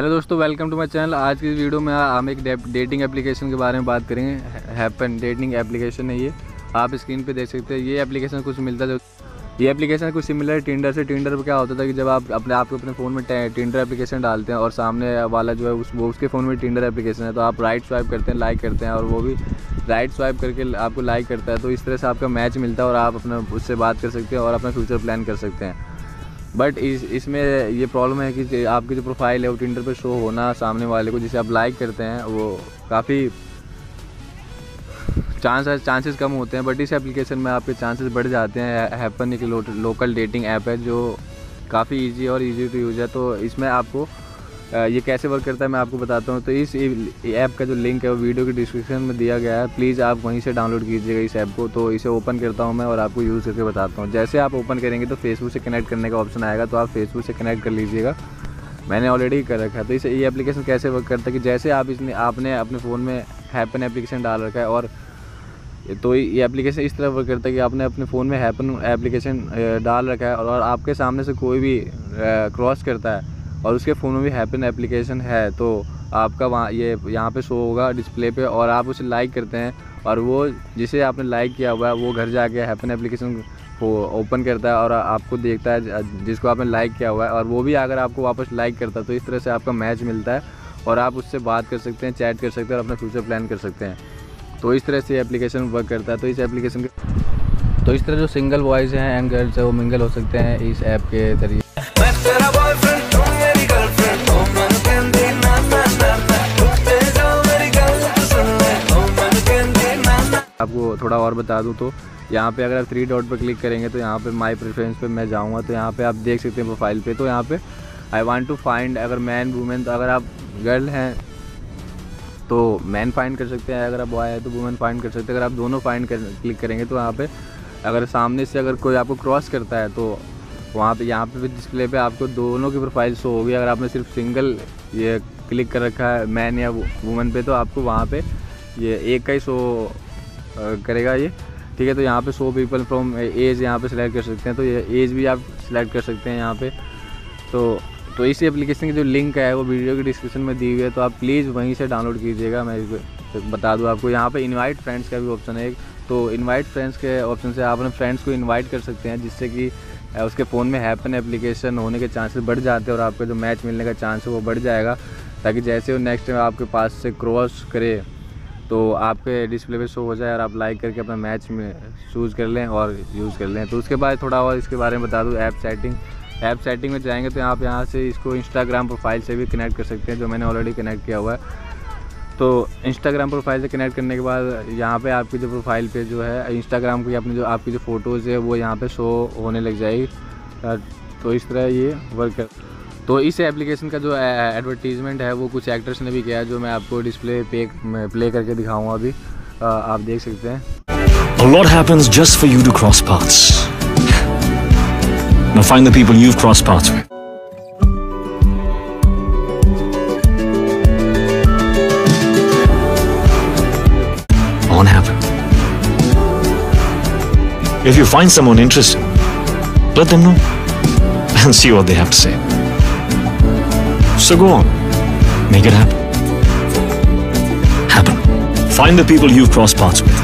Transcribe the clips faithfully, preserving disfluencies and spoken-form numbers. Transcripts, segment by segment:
Hello दोस्तों, welcome to my channel. आज की वीडियो में हम एक डेटिंग एप्लीकेशन के बारे में बात करेंगे। हैपन डेटिंग एप्लीकेशन है ये, आप स्क्रीन पे देख सकते हैं। ये एप्लीकेशन कुछ मिलता है ये एप्लीकेशन कुछ सिमिलर है टिंडर से। टिंडर पे क्या होता था कि जब आप अपने आपको अपने फ़ोन में टिंडर एप्लीकेशन डालते हैं और सामने वाला जो है उस वो उसके फ़ोन में टिंडर एप्लीकेशन है, तो आप राइट स्वाइप करते हैं, लाइक करते हैं और वो भी राइट स्वाइप करके आपको लाइक करता है। तो इस तरह से आपका मैच मिलता है और आप अपने उससे बात कर सकते हैं और अपना फ्यूचर प्लान कर सकते हैं। बट इस इसमें ये प्रॉब्लम है कि आपकी जो प्रोफाइल है वो टिंडर पर शो होना सामने वाले को जिसे आप लाइक करते हैं, वो काफ़ी चांस चांसेस कम होते हैं। बट इस एप्लीकेशन में आपके चांसेस बढ़ जाते हैं। हैपन एक लो, लोकल डेटिंग ऐप है जो काफ़ी इजी और इजी टू यूज़ है। तो इसमें आपको ये कैसे वर्क करता है मैं आपको बताता हूँ। तो इस ऐप का जो लिंक है वो वीडियो के डिस्क्रिप्शन में दिया गया है, प्लीज़ आप वहीं से डाउनलोड कीजिएगा इस ऐप को। तो इसे ओपन करता हूँ मैं और आपको यूज़ करके बताता हूँ। जैसे आप ओपन करेंगे तो फेसबुक से कनेक्ट करने का ऑप्शन आएगा, तो आप फेसबुक से कनेक्ट कर लीजिएगा। मैंने ऑलरेडी कर रखा है। तो इस ये एप्लीकेशन कैसे वर्क करता है कि जैसे आप इसने आपने अपने फ़ोन में हैपन एप्लीकेशन डाल रखा है, और तो ये एप्लीकेशन इस तरह वर्क करता है कि आपने अपने फ़ोन में हैपन एप्लीकेशन डाल रखा है और आपके सामने से कोई भी क्रॉस करता है और उसके फ़ोन में भी हैपन एप्लीकेशन है, तो आपका वहाँ ये यहाँ पे शो होगा डिस्प्ले पे और आप उसे लाइक करते हैं और वो जिसे आपने लाइक किया हुआ है वो घर जाके हैपन एप्लीकेशन को ओपन करता है और आपको देखता है जिसको आपने लाइक किया हुआ है, और वो भी अगर आपको वापस लाइक करता है। तो इस तरह से आपका मैच मिलता है और आप उससे बात कर सकते हैं, चैट कर सकते हैं और अपना फ्यूचर प्लान कर सकते हैं। तो इस तरह से एप्लीकेशन वर्क करता है। तो इस एप्लीकेशन तो इस तरह जो सिंगल बॉयज़ हैं एंड गर्ल्स हैं वो मिंगल हो सकते हैं इस ऐप के जरिए। आपको थोड़ा और बता दूं तो यहाँ पे अगर आप थ्री डॉट पर क्लिक करेंगे तो यहाँ पे माय प्रेफरेंस पे मैं जाऊँगा, तो यहाँ पे आप देख सकते हैं प्रोफाइल पे। तो यहाँ पे आई वांट टू फाइंड, अगर मैन वुमेन, तो अगर आप गर्ल हैं तो मैन फाइंड कर सकते हैं, अगर आप बॉय है तो वुमेन फाइंड कर सकते हैं। अगर आप दोनों फाइंड कर, क्लिक करेंगे तो यहाँ पर अगर सामने से अगर कोई आपको क्रॉस करता है तो वहाँ पर यहाँ पर डिस्प्ले पर आपको दोनों की प्रोफाइल शो होगी। अगर आपने सिर्फ सिंगल ये क्लिक कर रखा है मैन या वुमेन पे, तो आपको वहाँ पर ये एक का ही शो करेगा ये, ठीक है। तो यहाँ पे सौ पीपल फ्रॉम एज यहाँ पे सिलेक्ट कर सकते हैं, तो ये एज भी आप सिलेक्ट कर सकते हैं यहाँ पे। तो तो इस एप्लीकेशन की जो लिंक है वो वीडियो के डिस्क्रिप्शन में दी हुई है, तो आप प्लीज़ वहीं से डाउनलोड कीजिएगा। मैं तो बता दूँ आपको, यहाँ पे इनवाइट फ्रेंड्स का भी ऑप्शन है एक, तो इनवाइट फ्रेंड्स के ऑप्शन से आप अपने फ्रेंड्स को इन्वाइट कर सकते हैं, जिससे कि उसके फ़ोन में हैपन एप्लीकेशन होने के चांसेस बढ़ जाते हैं और आपका जो मैच मिलने का चांस है वो बढ़ जाएगा, ताकि जैसे वो नेक्स्ट टाइम आपके पास से क्रॉस करे तो आपके डिस्प्ले पे शो हो जाए और आप लाइक करके अपना मैच में चूज़ कर लें और यूज़ कर लें। तो उसके बाद थोड़ा और इसके बारे में बता दूँ, ऐप सेटिंग ऐप सेटिंग में जाएंगे तो आप यहाँ से इसको इंस्टाग्राम प्रोफाइल से भी कनेक्ट कर सकते हैं, जो मैंने ऑलरेडी कनेक्ट किया हुआ है। तो इंस्टाग्राम प्रोफाइल से कनेक्ट करने के बाद यहाँ पर आपकी जो प्रोफाइल पे जो है इंस्टाग्राम की अपनी जो आपकी जो फ़ोटोज़ है वो यहाँ पर शो होने लग जाएगी। तो इस तरह ये वर्क कर। तो इस एप्लीकेशन का जो एडवर्टीज़मेंट है वो कुछ एक्टर्स ने भी किया है, जो मैं आपको डिस्प्ले पे प्ले करके दिखाऊंगा अभी, आ, आप देख सकते हैं। A lot happens just for you to cross paths. Now find the people you've crossed paths with. On Happen. If you find someone interesting, let them know and see what they have to say. So go on, make it happen. Happen. Find the people you've crossed paths with.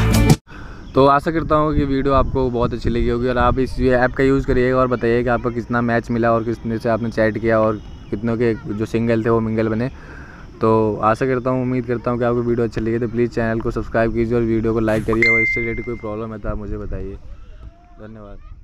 तो आशा करता हूँ कि video आपको बहुत अच्छी लगी होगी और आप इस ऐप का यूज़ करिएगा और बताइए कि आपको कितना मैच मिला और कितने से आपने चैट किया और कितनों के जो सिंगल थे वो मिंगल बने। तो आशा करता हूँ, उम्मीद करता हूँ कि आपको वीडियो अच्छी लगी। तो प्लीज़ चैनल को सब्सक्राइब कीजिए और वीडियो को लाइक करिए, और इससे रिलेटेड कोई प्रॉब्लम है तो आप मुझे बताइए। धन्यवाद।